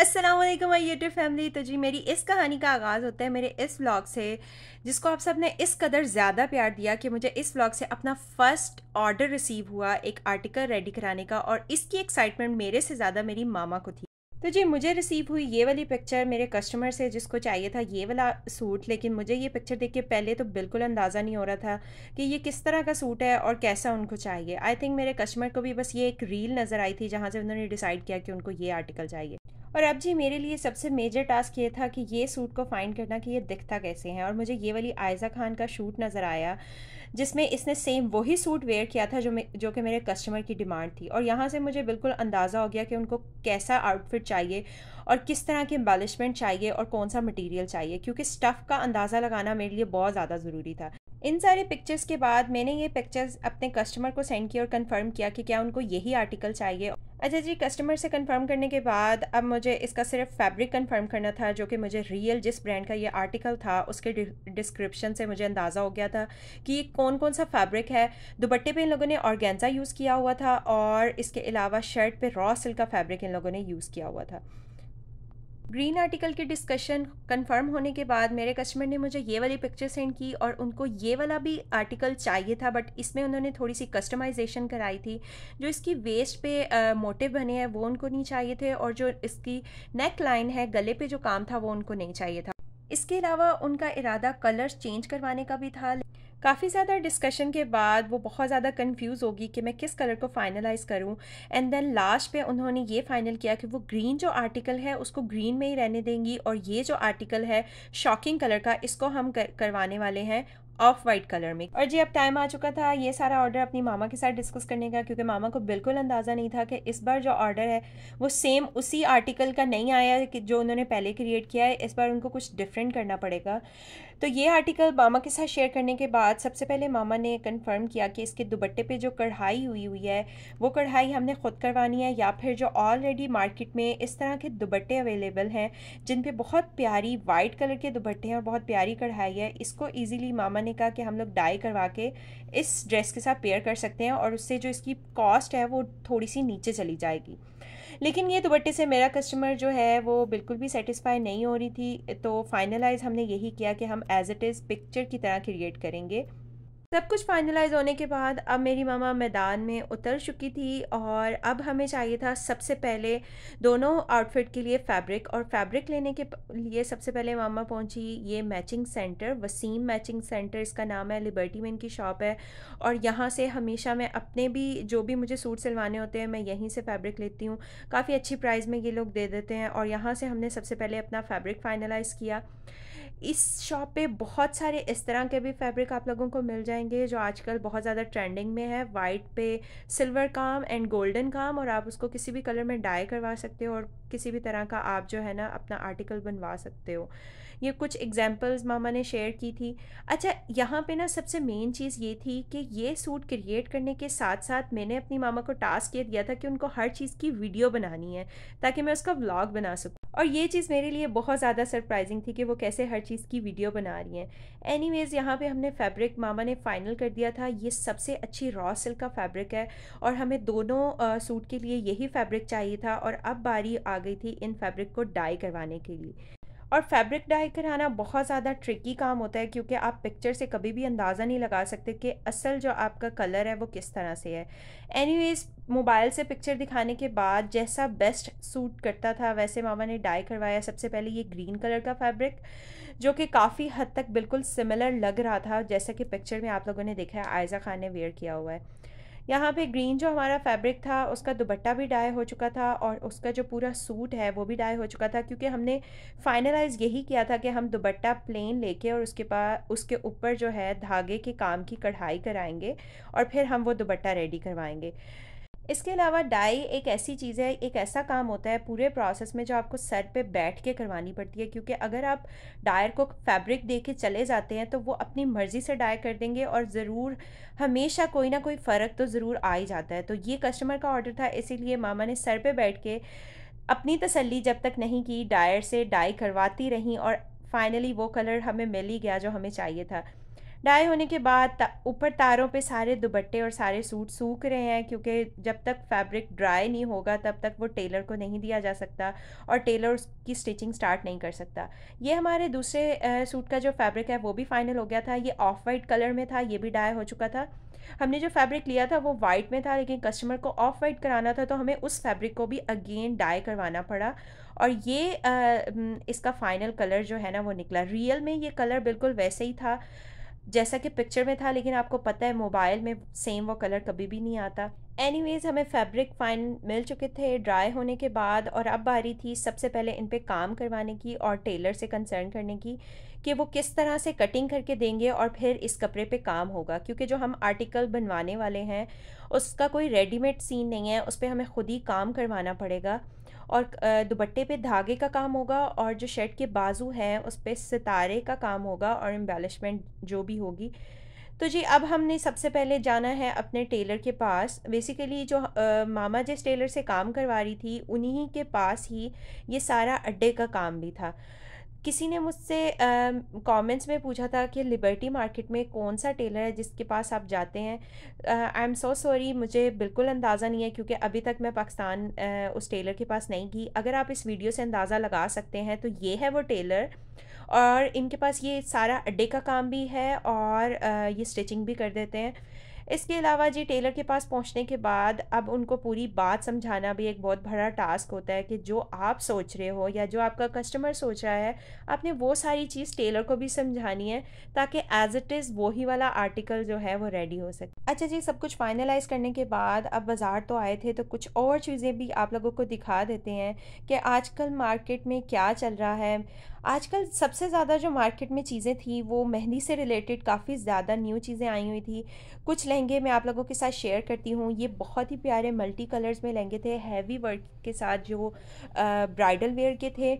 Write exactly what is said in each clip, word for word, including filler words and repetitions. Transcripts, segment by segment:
अस्सलामुअलैकुम my YouTube family. तो जी मेरी इस कहानी का आगाज़ होता है मेरे इस व्लॉग से, जिसको आप सब ने इस कदर ज़्यादा प्यार दिया कि मुझे इस व्लॉग से अपना फ़र्स्ट ऑर्डर रिसीव हुआ एक आर्टिकल रेडी कराने का, और इसकी एक्साइटमेंट मेरे से ज़्यादा मेरी मामा को थी। तो जी मुझे रिसीव हुई ये वाली पिक्चर मेरे कस्टमर से, जिसको चाहिए था ये वाला सूट, लेकिन मुझे ये पिक्चर देख के पहले तो बिल्कुल अंदाज़ा नहीं हो रहा था कि ये किस तरह का सूट है और कैसा उनको चाहिए। आई थिंक मेरे कस्टमर को भी बस ये एक रील नज़र आई थी जहाँ से उन्होंने डिसाइड किया कि उनको ये आर्टिकल चाहिए। और अब जी मेरे लिए सबसे मेजर टास्क ये था कि ये सूट को फाइंड करना कि ये दिखता कैसे है, और मुझे ये वाली आयज़ा खान का शूट नज़र आया जिसमें इसने सेम वही सूट वेयर किया था जो जो कि मेरे कस्टमर की डिमांड थी। और यहाँ से मुझे बिल्कुल अंदाज़ा हो गया कि उनको कैसा आउटफिट चाहिए और किस तरह की एम्बेलिशमेंट चाहिए और कौन सा मटीरियल चाहिए, क्योंकि स्टफ़ का अंदाज़ा लगाना मेरे लिए बहुत ज़्यादा ज़रूरी था। इन सारे पिक्चर्स के बाद मैंने ये पिक्चर्स अपने कस्टमर को सेंड किया और कंफर्म किया कि क्या उनको यही आर्टिकल चाहिए। अच्छा जी, कस्टमर से कंफर्म करने के बाद अब मुझे इसका सिर्फ फैब्रिक कंफर्म करना था, जो कि मुझे रियल जिस ब्रांड का ये आर्टिकल था उसके डिस्क्रिप्शन से मुझे अंदाज़ा हो गया था कि ये कौन कौन सा फैब्रिक है। दुपट्टे पे इन लोगों ने ऑर्गेन्जा यूज़ किया हुआ था और इसके अलावा शर्ट पे रॉ सिल्क का फैब्रिक इन लोगों ने यूज़ किया हुआ था। ग्रीन आर्टिकल की डिस्कशन कंफर्म होने के बाद मेरे कस्टमर ने मुझे ये वाली पिक्चर सेंड की, और उनको ये वाला भी आर्टिकल चाहिए था, बट इसमें उन्होंने थोड़ी सी कस्टमाइजेशन कराई थी। जो इसकी वेस्ट पे आ, मोटिव बने हैं वो उनको नहीं चाहिए थे, और जो इसकी नेक लाइन है गले पे जो काम था वो उनको नहीं चाहिए था। इसके अलावा उनका इरादा कलर्स चेंज करवाने का भी था। काफ़ी ज़्यादा डिस्कशन के बाद वो बहुत ज़्यादा कंफ्यूज होगी कि मैं किस कलर को फाइनलाइज़ करूं, एंड देन लास्ट पे उन्होंने ये फाइनल किया कि वो ग्रीन जो आर्टिकल है उसको ग्रीन में ही रहने देंगी, और ये जो आर्टिकल है शॉकिंग कलर का इसको हम कर, करवाने वाले हैं ऑफ वाइट कलर में। और जी अब टाइम आ चुका था ये सारा ऑर्डर अपनी मामा के साथ डिस्कस करने का, क्योंकि मामा को बिल्कुल अंदाज़ा नहीं था कि इस बार जो ऑर्डर है वो सेम उसी आर्टिकल का नहीं आया कि जो उन्होंने पहले क्रिएट किया है, इस बार उनको कुछ डिफरेंट करना पड़ेगा। तो ये आर्टिकल मामा के साथ शेयर करने के बाद सबसे पहले मामा ने कन्फर्म किया कि इसके दुपट्टे पर जो कढ़ाई हुई हुई है वो कढ़ाई हमने ख़ुद करवानी है, या फिर जो ऑलरेडी मार्केट में इस तरह के दुपट्टे अवेलेबल हैं जिन पर बहुत प्यारी वाइट कलर के दुपट्टे हैं और बहुत प्यारी कढ़ाई है, इसको ईज़िली मामा कहा कि हम लोग डाई करवा के इस ड्रेस के साथ पेयर कर सकते हैं और उससे जो इसकी कॉस्ट है वो थोड़ी सी नीचे चली जाएगी। लेकिन ये दुपट्टे से मेरा कस्टमर जो है वो बिल्कुल भी सेटिस्फाई नहीं हो रही थी, तो फाइनलाइज हमने यही किया कि हम एज इट इज़ पिक्चर की तरह क्रिएट करेंगे। सब कुछ फाइनलाइज होने के बाद अब मेरी मामा मैदान में उतर चुकी थी, और अब हमें चाहिए था सबसे पहले दोनों आउटफिट के लिए फैब्रिक, और फैब्रिक लेने के लिए सबसे पहले मामा पहुंची ये matching centre, Wasim matching centre इसका नाम है, लिबर्टी में इनकी शॉप है। और यहाँ से हमेशा मैं अपने भी जो भी मुझे सूट सिलवाने होते हैं मैं यहीं से फैब्रिक लेती हूँ, काफ़ी अच्छी प्राइस में ये लोग दे देते हैं। और यहाँ से हमने सबसे पहले अपना फैब्रिक फाइनलाइज़ किया। इस शॉप पे बहुत सारे इस तरह के भी फैब्रिक आप लोगों को मिल जाएंगे जो आजकल बहुत ज़्यादा ट्रेंडिंग में है, वाइट पे सिल्वर काम एंड गोल्डन काम, और आप उसको किसी भी कलर में डाई करवा सकते हो और किसी भी तरह का आप जो है ना अपना आर्टिकल बनवा सकते हो। ये कुछ एग्जांपल्स मामा ने शेयर की थी। अच्छा, यहाँ पे ना सबसे मेन चीज़ ये थी कि ये सूट क्रिएट करने के साथ साथ मैंने अपनी मामा को टास्क ये दिया था कि उनको हर चीज़ की वीडियो बनानी है ताकि मैं उसका व्लॉग बना सकूँ, और ये चीज़ मेरे लिए बहुत ज़्यादा सरप्राइजिंग थी कि वो कैसे हर चीज़ की वीडियो बना रही हैं। एनीवेज़ यहाँ पे हमने फैब्रिक मामा ने फ़ाइनल कर दिया था, ये सबसे अच्छी रॉ सिल्क का फैब्रिक है और हमें दोनों आ, सूट के लिए यही फैब्रिक चाहिए था। और अब बारी आ गई थी इन फैब्रिक को डाई करवाने के लिए, और फैब्रिक डाई कराना बहुत ज़्यादा ट्रिकी काम होता है, क्योंकि आप पिक्चर से कभी भी अंदाज़ा नहीं लगा सकते कि असल जो आपका कलर है वो किस तरह से है। एनीवेज़ मोबाइल से पिक्चर दिखाने के बाद जैसा बेस्ट सूट करता था वैसे मामा ने डाई करवाया। सबसे पहले ये ग्रीन कलर का फैब्रिक जो कि काफ़ी हद तक बिल्कुल सिमिलर लग रहा था जैसा कि पिक्चर में आप लोगों ने देखा है आयज़ा खान ने वेयर किया हुआ है। यहाँ पे ग्रीन जो हमारा फैब्रिक था उसका दुपट्टा भी डाई हो चुका था और उसका जो पूरा सूट है वो भी डाई हो चुका था, क्योंकि हमने फाइनलाइज़ यही किया था कि हम दुपट्टा प्लेन लेके और उसके पास उसके ऊपर जो है धागे के काम की कढ़ाई कराएंगे और फिर हम वो दुपट्टा रेडी करवाएंगे। इसके अलावा डाई एक ऐसी चीज़ है, एक ऐसा काम होता है पूरे प्रोसेस में जो आपको सर पे बैठ के करवानी पड़ती है, क्योंकि अगर आप डायर को फैब्रिक दे के चले जाते हैं तो वो अपनी मर्ज़ी से डाई कर देंगे और ज़रूर हमेशा कोई ना कोई फ़र्क तो ज़रूर आ ही जाता है। तो ये कस्टमर का ऑर्डर था, इसीलिए मामा ने सर पे बैठ के अपनी तसल्ली जब तक नहीं की डायर से डाई करवाती रहीं, और फाइनली वो कलर हमें मिल ही गया जो हमें चाहिए था। डाई होने के बाद ऊपर तारों पे सारे दुपट्टे और सारे सूट सूख रहे हैं, क्योंकि जब तक फैब्रिक ड्राई नहीं होगा तब तक वो टेलर को नहीं दिया जा सकता और टेलर उसकी स्टिचिंग स्टार्ट नहीं कर सकता। ये हमारे दूसरे आ, सूट का जो फैब्रिक है वो भी फाइनल हो गया था। ये ऑफ वाइट कलर में था, ये भी डाई हो चुका था। हमने जो फैब्रिक लिया था वो वाइट में था, लेकिन कस्टमर को ऑफ वाइट कराना था तो हमें उस फैब्रिक को भी अगेन डाई करवाना पड़ा और ये आ, इसका फाइनल कलर जो है ना वो निकला। रियल में ये कलर बिल्कुल वैसे ही था जैसा कि पिक्चर में था, लेकिन आपको पता है मोबाइल में सेम वो कलर कभी भी नहीं आता। एनीवेज़ हमें फैब्रिक फाइन मिल चुके थे ड्राई होने के बाद, और अब बारी थी सबसे पहले इन पे काम करवाने की और टेलर से कंसर्न करने की कि वो किस तरह से कटिंग करके देंगे और फिर इस कपड़े पे काम होगा, क्योंकि जो हम आर्टिकल बनवाने वाले हैं उसका कोई रेडीमेड सीन नहीं है, उस पर हमें खुद ही काम करवाना पड़ेगा। और दुपट्टे पे धागे का काम होगा और जो शर्ट के बाजू हैं उस पर सितारे का काम होगा और एम्बेलिशमेंट जो भी होगी। तो जी अब हमने सबसे पहले जाना है अपने टेलर के पास। बेसिकली जो आ, मामा जिस टेलर से काम करवा रही थी उन्हीं के पास ही ये सारा अड्डे का काम भी था। किसी ने मुझसे कमेंट्स में पूछा था कि लिबर्टी मार्केट में कौन सा टेलर है जिसके पास आप जाते हैं। आई एम सो सॉरी, मुझे बिल्कुल अंदाज़ा नहीं है क्योंकि अभी तक मैं पाकिस्तान uh, उस टेलर के पास नहीं गई। अगर आप इस वीडियो से अंदाज़ा लगा सकते हैं तो ये है वो टेलर और इनके पास ये सारा अड्डे का काम भी है और uh, ये स्टिचिंग भी कर देते हैं। इसके अलावा जी टेलर के पास पहुंचने के बाद अब उनको पूरी बात समझाना भी एक बहुत बड़ा टास्क होता है कि जो आप सोच रहे हो या जो आपका कस्टमर सोच रहा है आपने वो सारी चीज़ टेलर को भी समझानी है ताकि एज इट इज़ वही वाला आर्टिकल जो है वो रेडी हो सके। अच्छा जी, सब कुछ फाइनलाइज करने के बाद अब बाज़ार तो आए थे तो कुछ और चीज़ें भी आप लोगों को दिखा देते हैं कि आजकल मार्केट में क्या चल रहा है। आजकल सबसे ज़्यादा जो मार्केट में चीज़ें थी वो मेहंदी से रिलेटेड काफ़ी ज़्यादा न्यू चीज़ें आई हुई थी। कुछ लहंगे मैं आप लोगों के साथ शेयर करती हूँ। ये बहुत ही प्यारे मल्टी कलर्स में लहंगे थे, हैवी वर्क के साथ जो ब्राइडल वेयर के थे।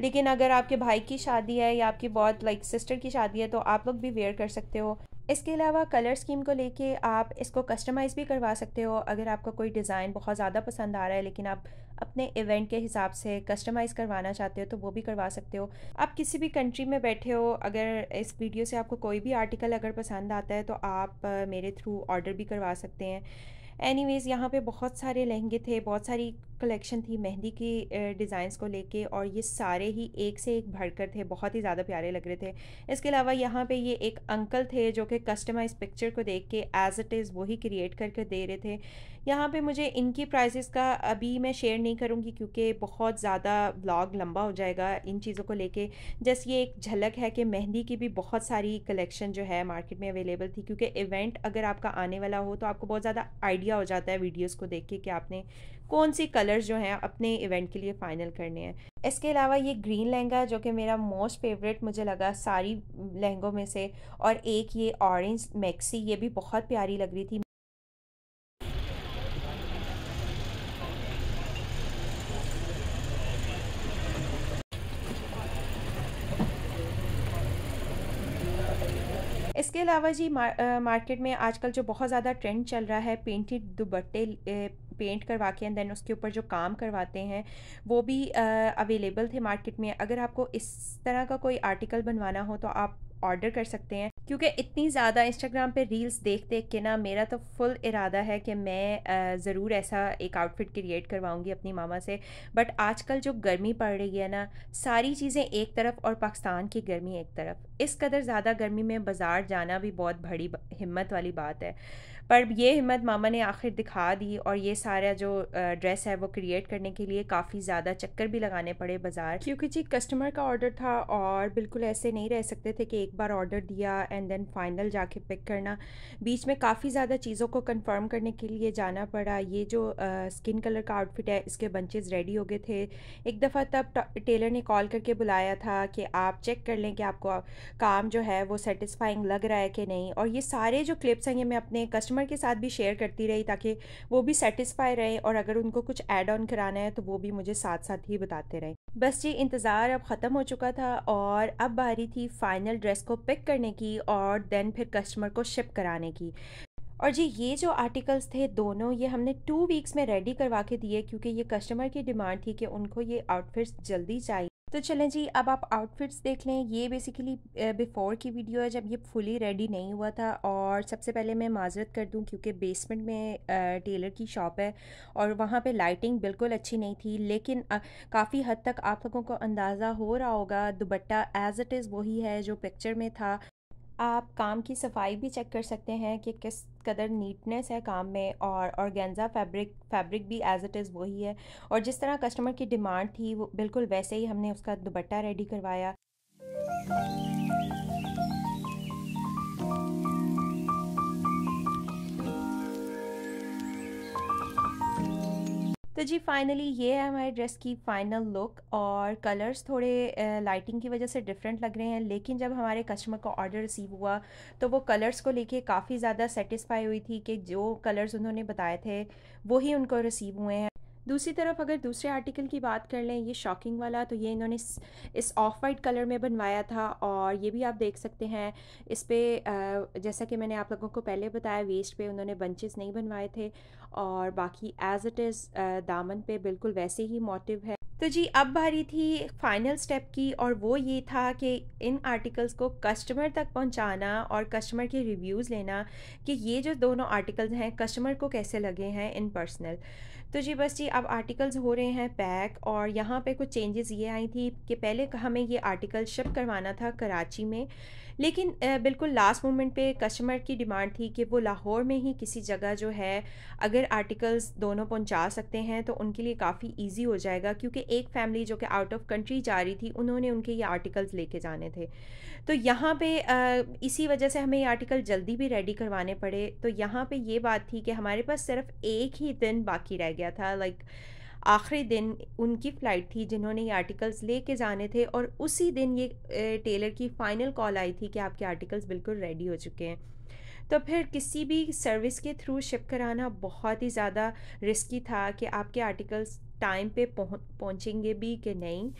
लेकिन अगर आपके भाई की शादी है या आपकी बहुत लाइक सिस्टर की शादी है तो आप लोग भी वेयर कर सकते हो। इसके अलावा कलर स्कीम को लेके आप इसको कस्टमाइज़ भी करवा सकते हो। अगर आपका कोई डिज़ाइन बहुत ज़्यादा पसंद आ रहा है लेकिन आप अपने इवेंट के हिसाब से कस्टमाइज़ करवाना चाहते हो तो वो भी करवा सकते हो। आप किसी भी कंट्री में बैठे हो, अगर इस वीडियो से आपको कोई भी आर्टिकल अगर पसंद आता है तो आप मेरे थ्रू ऑर्डर भी करवा सकते हैं। एनीवेज़ यहाँ पे बहुत सारे लहंगे थे, बहुत सारी कलेक्शन थी मेहंदी की डिज़ाइंस को लेके और ये सारे ही एक से एक भरकर थे, बहुत ही ज़्यादा प्यारे लग रहे थे। इसके अलावा यहाँ पे ये एक अंकल थे जो कि कस्टमाइज पिक्चर को देख के एज़ इट इज़ वही क्रिएट करके दे रहे थे। यहाँ पे मुझे इनकी प्राइसेस का अभी मैं शेयर नहीं करूँगी क्योंकि बहुत ज़्यादा व्लॉग लंबा हो जाएगा इन चीज़ों को लेके। जस्ट ये एक झलक है कि मेहंदी की भी बहुत सारी कलेक्शन जो है मार्केट में अवेलेबल थी, क्योंकि इवेंट अगर आपका आने वाला हो तो आपको बहुत ज़्यादा आइडिया हो जाता है वीडियोज़ को देख के कि आपने कौन सी कलर्स जो हैं अपने इवेंट के लिए फ़ाइनल करने हैं। इसके अलावा ये ग्रीन लहंगा जो कि मेरा मोस्ट फेवरेट मुझे लगा सारी लहंगों में से, और एक ये ऑरेंज मैक्सी, ये भी बहुत प्यारी लग रही थी। इसके अलावा जी मार, मार्केट में आजकल जो बहुत ज़्यादा ट्रेंड चल रहा है पेंटेड दुपट्टे पेंट करवा के एंड देन उसके ऊपर जो काम करवाते हैं वो भी अवेलेबल थे मार्केट में। अगर आपको इस तरह का कोई आर्टिकल बनवाना हो तो आप ऑर्डर कर सकते हैं, क्योंकि इतनी ज़्यादा इंस्टाग्राम पे रील्स देख देख के ना मेरा तो फुल इरादा है कि मैं ज़रूर ऐसा एक आउटफिट क्रिएट करवाऊंगी अपनी मामा से। बट आजकल जो गर्मी पड़ रही है ना, सारी चीज़ें एक तरफ और पाकिस्तान की गर्मी एक तरफ, इस कदर ज़्यादा गर्मी में बाज़ार जाना भी बहुत बड़ी हिम्मत वाली बात है, पर ये हिम्मत मामा ने आखिर दिखा दी। और ये सारा जो ड्रेस है वो क्रिएट करने के लिए काफ़ी ज़्यादा चक्कर भी लगाने पड़े बाज़ार, क्योंकि जी कस्टमर का ऑर्डर था और बिल्कुल ऐसे नहीं रह सकते थे कि एक बार ऑर्डर दिया एंड देन फाइनल जाके पिक करना। बीच में काफ़ी ज़्यादा चीज़ों को कंफर्म करने के लिए जाना पड़ा। ये जो स्किन uh, कलर का आउटफिट है इसके बंचेस रेडी हो गए थे। एक दफ़ा तब टेलर ने कॉल करके बुलाया था कि आप चेक कर लें कि आपको काम जो है वो सेटिस्फाइंग लग रहा है कि नहीं। और ये सारे जो क्लिप्स हैं ये मैं अपने कस्टमर के साथ भी शेयर करती रही ताकि वो भी सेटिस्फाई रहे और अगर उनको कुछ ऐड ऑन कराना है तो वो भी मुझे साथ साथ ही बताते रहें। बस जी इंतज़ार अब ख़त्म हो चुका था और अब बारी थी फ़ाइनल ड्रेस को पिक करने की और देन फिर कस्टमर को शिप कराने की। और जी ये जो आर्टिकल्स थे दोनों ये हमने टू वीक्स में रेडी करवा के दिए, क्योंकि ये कस्टमर की डिमांड थी कि उनको ये आउटफिट्स जल्दी चाहिए। तो चलें जी, अब आप आउटफिट्स देख लें। ये बेसिकली बिफ़ोर की वीडियो है जब ये फुली रेडी नहीं हुआ था। और सबसे पहले मैं माजरत कर दूं क्योंकि बेसमेंट में टेलर की शॉप है और वहाँ पे लाइटिंग बिल्कुल अच्छी नहीं थी, लेकिन काफ़ी हद तक आप लोगों को अंदाज़ा हो रहा होगा दुपट्टा एज़ इट इज़ वही है जो पिक्चर में था। आप काम की सफाई भी चेक कर सकते हैं कि किस कदर नीटनेस है काम में, और ऑर्गेन्जा फैब्रिक फैब्रिक भी एज़ इट इज़ वही है। और जिस तरह कस्टमर की डिमांड थी वो बिल्कुल वैसे ही हमने उसका दुपट्टा रेडी करवाया। तो जी फाइनली ये है हमारे ड्रेस की फ़ाइनल लुक। और कलर्स थोड़े लाइटिंग की वजह से डिफरेंट लग रहे हैं, लेकिन जब हमारे कस्टमर का ऑर्डर रिसीव हुआ तो वो कलर्स को लेके काफ़ी ज़्यादा सेटिस्फाई हुई थी कि जो कलर्स उन्होंने बताए थे वही उनको रिसीव हुए हैं। दूसरी तरफ अगर दूसरे आर्टिकल की बात कर लें, ये शॉकिंग वाला, तो ये इन्होंने इस ऑफ वाइट कलर में बनवाया था। और ये भी आप देख सकते हैं, इस पर जैसा कि मैंने आप लोगों को पहले बताया वेस्ट पे उन्होंने बंचेस नहीं बनवाए थे और बाकी एज़ इट इज़ दामन पे बिल्कुल वैसे ही मोटिव है। तो जी अब बारी थी फाइनल स्टेप की, और वो ये था कि इन आर्टिकल्स को कस्टमर तक पहुंचाना और कस्टमर के रिव्यूज़ लेना कि ये जो दोनों आर्टिकल्स हैं कस्टमर को कैसे लगे हैं इन पर्सनल। तो जी बस जी अब आर्टिकल्स हो रहे हैं पैक, और यहाँ पे कुछ चेंजेस ये आई थी कि पहले हमें ये आर्टिकल शिप करवाना था कराची में, लेकिन बिल्कुल लास्ट मोमेंट पे कस्टमर की डिमांड थी कि वो लाहौर में ही किसी जगह जो है अगर आर्टिकल्स दोनों पहुँचा सकते हैं तो उनके लिए काफ़ी ईजी हो जाएगा, क्योंकि एक फैमिली जो कि आउट ऑफ कंट्री जा रही थी उन्होंने उनके ये आर्टिकल्स लेके जाने थे। तो यहाँ पे इसी वजह से हमें ये आर्टिकल जल्दी भी रेडी करवाने पड़े। तो यहाँ पे ये बात थी कि हमारे पास सिर्फ एक ही दिन बाकी रह गया था, लाइक आखिरी दिन उनकी फ़्लाइट थी जिन्होंने ये आर्टिकल्स लेके जाने थे, और उसी दिन ये टेलर की फ़ाइनल कॉल आई थी कि आपके आर्टिकल्स बिल्कुल रेडी हो चुके हैं। तो फिर किसी भी सर्विस के थ्रू शिप कराना बहुत ही ज़्यादा रिस्की था कि आपके आर्टिकल्स टाइम पे पहुंचेंगे भी कि नहीं।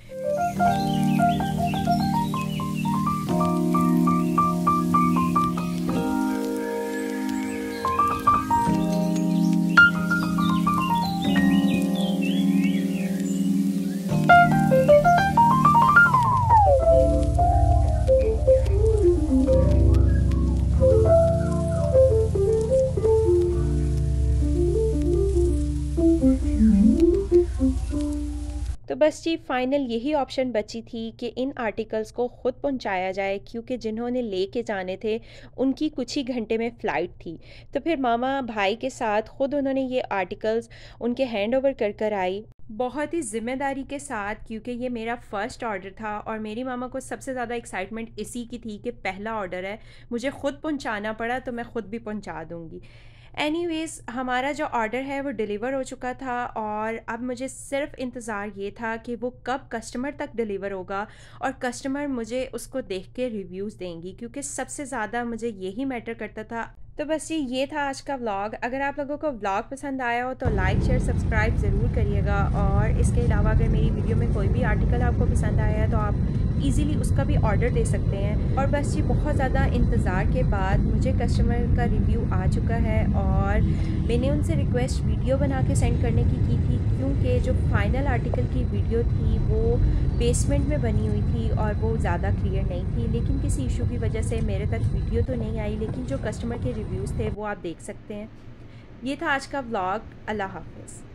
तो बस जी फाइनल यही ऑप्शन बची थी कि इन आर्टिकल्स को ख़ुद पहुंचाया जाए, क्योंकि जिन्होंने लेके जाने थे उनकी कुछ ही घंटे में फ़्लाइट थी। तो फिर मामा भाई के साथ ख़ुद उन्होंने ये आर्टिकल्स उनके हैंड ओवर कर कर आई, बहुत ही ज़िम्मेदारी के साथ, क्योंकि ये मेरा फ़र्स्ट ऑर्डर था और मेरी मामा को सबसे ज़्यादा एक्साइटमेंट इसी की थी कि पहला ऑर्डर है, मुझे ख़ुद पहुँचाना पड़ा तो मैं ख़ुद भी पहुँचा दूँगी। एनीवेज़ हमारा जो ऑर्डर है वो डिलीवर हो चुका था, और अब मुझे सिर्फ इंतज़ार ये था कि वो कब कस्टमर तक डिलीवर होगा और कस्टमर मुझे उसको देख के रिव्यूज़ देंगी, क्योंकि सबसे ज़्यादा मुझे यही मैटर करता था। तो बस जी ये था आज का व्लॉग। अगर आप लोगों को व्लॉग पसंद आया हो तो लाइक शेयर सब्सक्राइब ज़रूर करिएगा, और इसके अलावा अगर मेरी वीडियो में कोई भी आर्टिकल आपको पसंद आया है तो आप इजीली उसका भी ऑर्डर दे सकते हैं। और बस जी बहुत ज़्यादा इंतज़ार के बाद मुझे कस्टमर का रिव्यू आ चुका है, और मैंने उनसे रिक्वेस्ट वीडियो बना के सेंड करने की की थी, क्योंकि जो फ़ाइनल आर्टिकल की वीडियो थी वो बेसमेंट में बनी हुई थी और वो ज़्यादा क्लियर नहीं थी, लेकिन किसी इशू की वजह से मेरे तक वीडियो तो नहीं आई, लेकिन जो कस्टमर के रिव्यूज़ थे वो आप देख सकते हैं। ये था आज का व्लॉग। अल्लाह हाफ़िज़।